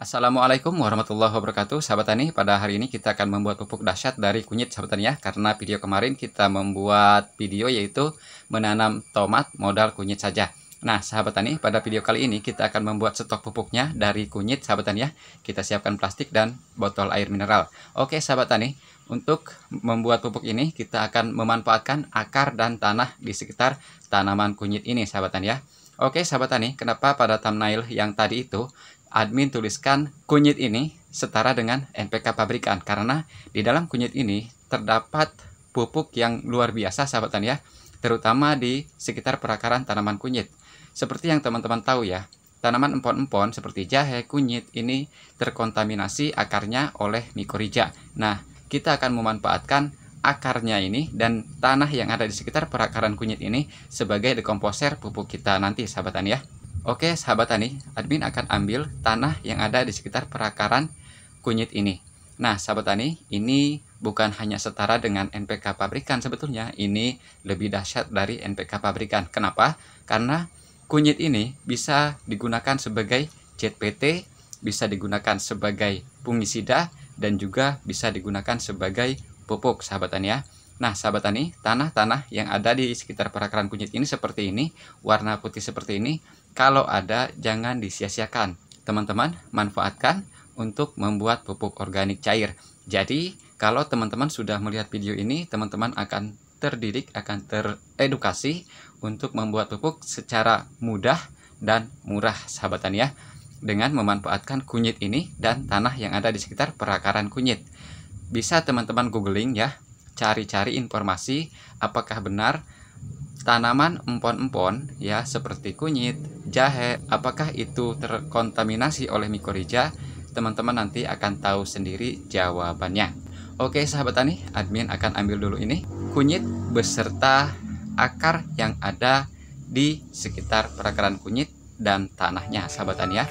Assalamualaikum warahmatullahi wabarakatuh sahabat tani. Pada hari ini kita akan membuat pupuk dahsyat dari kunyit sahabat tani ya. Karena video kemarin kita membuat video yaitu menanam tomat modal kunyit saja. Nah sahabat tani, pada video kali ini kita akan membuat stok pupuknya dari kunyit sahabat tani ya. Kita siapkan plastik dan botol air mineral. Oke sahabat tani, untuk membuat pupuk ini kita akan memanfaatkan akar dan tanah di sekitar tanaman kunyit ini sahabat tani ya. Oke sahabat tani, kenapa pada thumbnail yang tadi itu admin tuliskan kunyit ini setara dengan NPK pabrikan? Karena di dalam kunyit ini terdapat pupuk yang luar biasa sahabat tani ya, terutama di sekitar perakaran tanaman kunyit. Seperti yang teman-teman tahu ya, tanaman empon-empon seperti jahe, kunyit ini terkontaminasi akarnya oleh mikoriza. Nah, kita akan memanfaatkan akarnya ini dan tanah yang ada di sekitar perakaran kunyit ini sebagai dekomposer pupuk kita nanti sahabat tani ya. Oke sahabat tani, admin akan ambil tanah yang ada di sekitar perakaran kunyit ini. Nah sahabat tani, ini bukan hanya setara dengan NPK pabrikan sebetulnya, ini lebih dahsyat dari NPK pabrikan. Kenapa? Karena kunyit ini bisa digunakan sebagai ZPT, bisa digunakan sebagai fungisida, dan juga bisa digunakan sebagai pupuk sahabat tani ya. Nah sahabat tani, tanah-tanah yang ada di sekitar perakaran kunyit ini seperti ini, warna putih seperti ini, kalau ada jangan disia-siakan. Teman-teman manfaatkan untuk membuat pupuk organik cair. Jadi kalau teman-teman sudah melihat video ini, teman-teman akan terdidik, akan teredukasi untuk membuat pupuk secara mudah dan murah sahabat tani ya, dengan memanfaatkan kunyit ini dan tanah yang ada di sekitar perakaran kunyit. Bisa teman-teman googling ya, cari-cari informasi apakah benar tanaman empon-empon ya seperti kunyit, jahe, apakah itu terkontaminasi oleh mikoriza. Teman-teman nanti akan tahu sendiri jawabannya. Oke sahabat tani, admin akan ambil dulu ini kunyit beserta akar yang ada di sekitar perakaran kunyit dan tanahnya sahabat tani ya.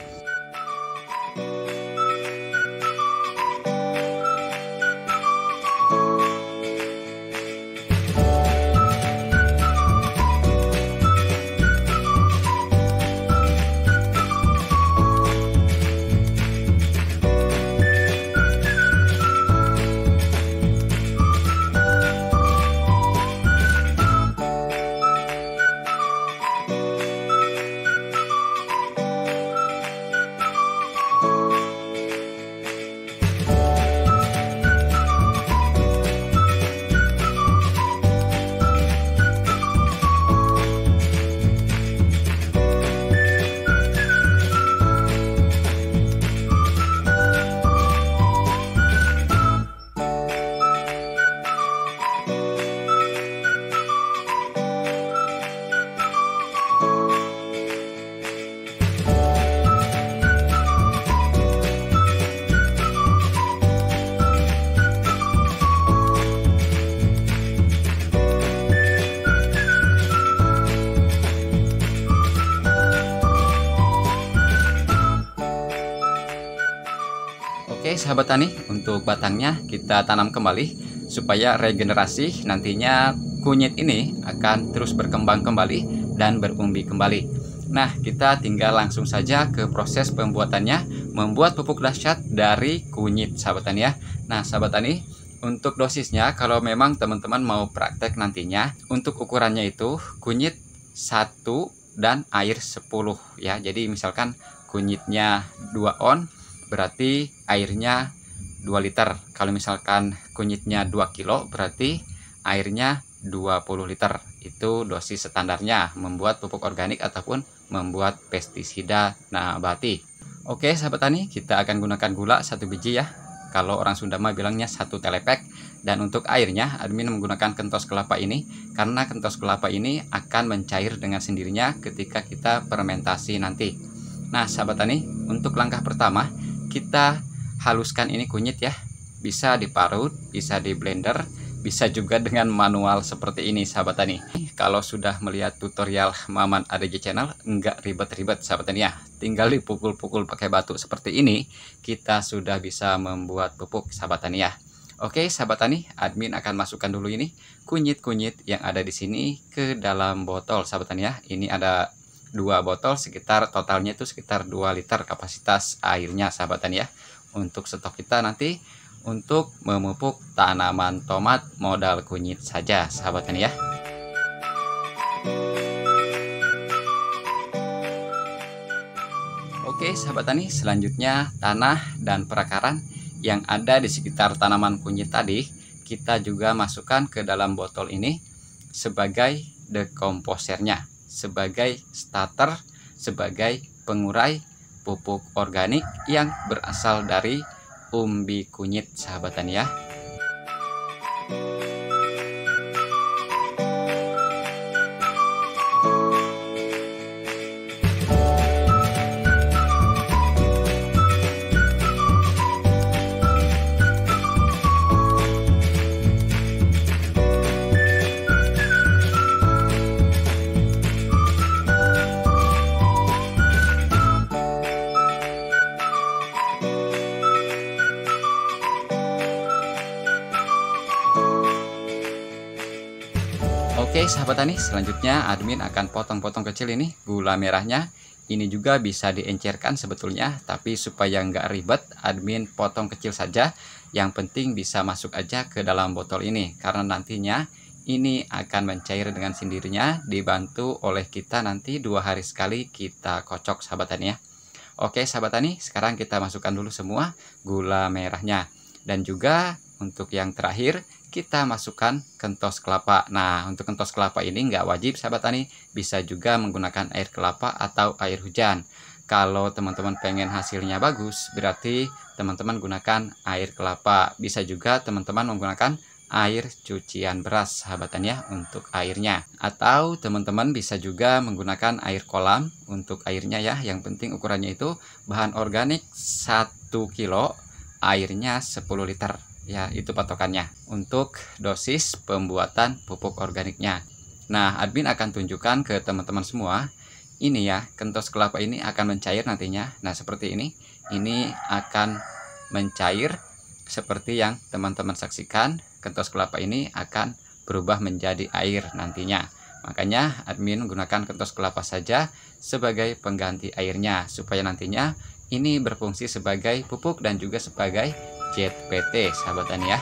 Oke sahabat tani, untuk batangnya kita tanam kembali supaya regenerasi, nantinya kunyit ini akan terus berkembang kembali dan berumbi kembali. Nah kita tinggal langsung saja ke proses pembuatannya, membuat pupuk dahsyat dari kunyit sahabat tani ya. Nah sahabat tani, untuk dosisnya kalau memang teman-teman mau praktek nantinya, untuk ukurannya itu kunyit 1 dan air 10 ya. Jadi misalkan kunyitnya 2 on berarti airnya 2 liter. Kalau misalkan kunyitnya 2 kilo berarti airnya 20 liter. Itu dosis standarnya membuat pupuk organik ataupun membuat pestisida nabati. Oke sahabat tani, kita akan gunakan gula 1 biji ya. Kalau orang Sunda mah bilangnya 1 telepek. Dan untuk airnya admin menggunakan kentos kelapa ini, karena kentos kelapa ini akan mencair dengan sendirinya ketika kita fermentasi nanti. Nah sahabat tani, untuk langkah pertama kita haluskan ini kunyit ya. Bisa diparut, bisa di blender, bisa juga dengan manual seperti ini sahabat tani. Kalau sudah melihat tutorial Maman adj channel, enggak ribet-ribet sahabat tani ya. Tinggal dipukul-pukul pakai batu seperti ini, kita sudah bisa membuat pupuk sahabat tani ya. Oke sahabat tani, admin akan masukkan dulu ini kunyit-kunyit yang ada di sini ke dalam botol sahabat tani ya. Ini ada 2 botol sekitar totalnya itu sekitar 2 liter kapasitas airnya, sahabat tani ya. Untuk stok kita nanti untuk memupuk tanaman tomat modal kunyit saja, sahabat tani ya. Oke sahabat tani, selanjutnya tanah dan perakaran yang ada di sekitar tanaman kunyit tadi kita juga masukkan ke dalam botol ini sebagai dekomposernya, sebagai starter, sebagai pengurai pupuk organik yang berasal dari umbi kunyit, sahabat tani ya. Oke sahabat tani, selanjutnya admin akan potong-potong kecil ini gula merahnya. Ini juga bisa diencerkan sebetulnya, tapi supaya nggak ribet admin potong kecil saja. Yang penting bisa masuk aja ke dalam botol ini, karena nantinya ini akan mencair dengan sendirinya dibantu oleh kita nanti 2 hari sekali kita kocok, sahabat tani ya. Oke sahabat tani, sekarang kita masukkan dulu semua gula merahnya. Dan juga untuk yang terakhir kita masukkan kentos kelapa. Nah untuk kentos kelapa ini nggak wajib sahabat tani, bisa juga menggunakan air kelapa atau air hujan. Kalau teman-teman pengen hasilnya bagus berarti teman-teman gunakan air kelapa. Bisa juga teman-teman menggunakan air cucian beras, sahabat tani ya, untuk airnya. Atau teman-teman bisa juga menggunakan air kolam untuk airnya ya. Yang penting ukurannya itu bahan organik 1 kilo airnya 10 liter ya, itu patokannya untuk dosis pembuatan pupuk organiknya. Nah admin akan tunjukkan ke teman-teman semua ini ya, kentos kelapa ini akan mencair nantinya. Nah seperti ini akan mencair seperti yang teman-teman saksikan. Kentos kelapa ini akan berubah menjadi air nantinya. Makanya admin menggunakan kentos kelapa saja sebagai pengganti airnya, supaya nantinya ini berfungsi sebagai pupuk dan juga sebagai ZPT, sahabat tani ya.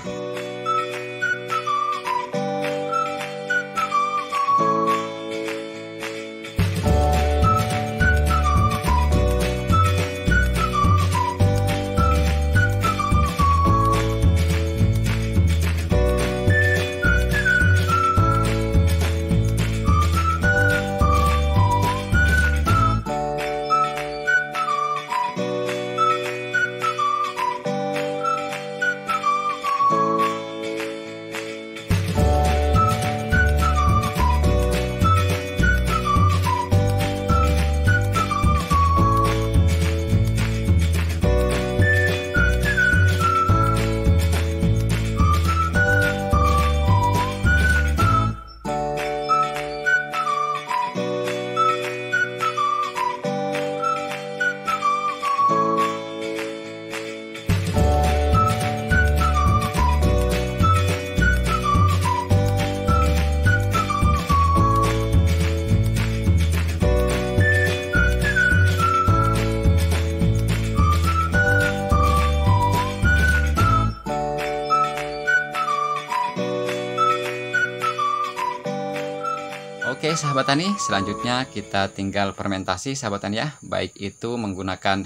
Oke sahabat tani, selanjutnya kita tinggal fermentasi, sahabat tani ya. Baik itu menggunakan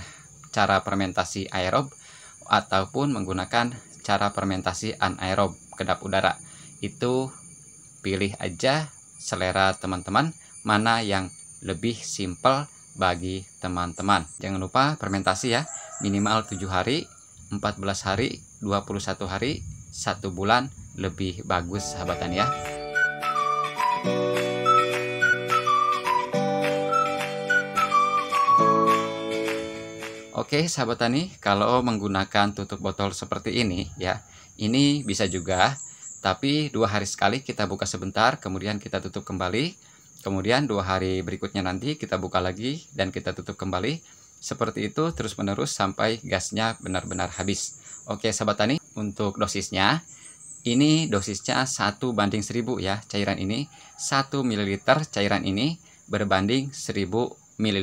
cara fermentasi aerob ataupun menggunakan cara fermentasi anaerob, kedap udara. Itu pilih aja selera teman-teman mana yang lebih simpel bagi teman-teman. Jangan lupa fermentasi ya, minimal 7 hari, 14 hari, 21 hari, 1 bulan lebih bagus, sahabat tani ya. Oke sahabat tani, kalau menggunakan tutup botol seperti ini ya, ini bisa juga, tapi 2 hari sekali kita buka sebentar, kemudian kita tutup kembali, kemudian 2 hari berikutnya nanti kita buka lagi dan kita tutup kembali. Seperti itu terus menerus sampai gasnya benar-benar habis. Oke sahabat tani, untuk dosisnya ini dosisnya 1:1000 ya. Cairan ini 1 ml cairan ini berbanding 1000 ml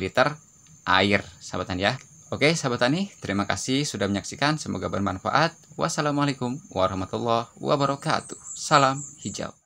air, sahabat tani ya. Oke, sahabat tani, terima kasih sudah menyaksikan, semoga bermanfaat. Wassalamualaikum warahmatullahi wabarakatuh. Salam hijau.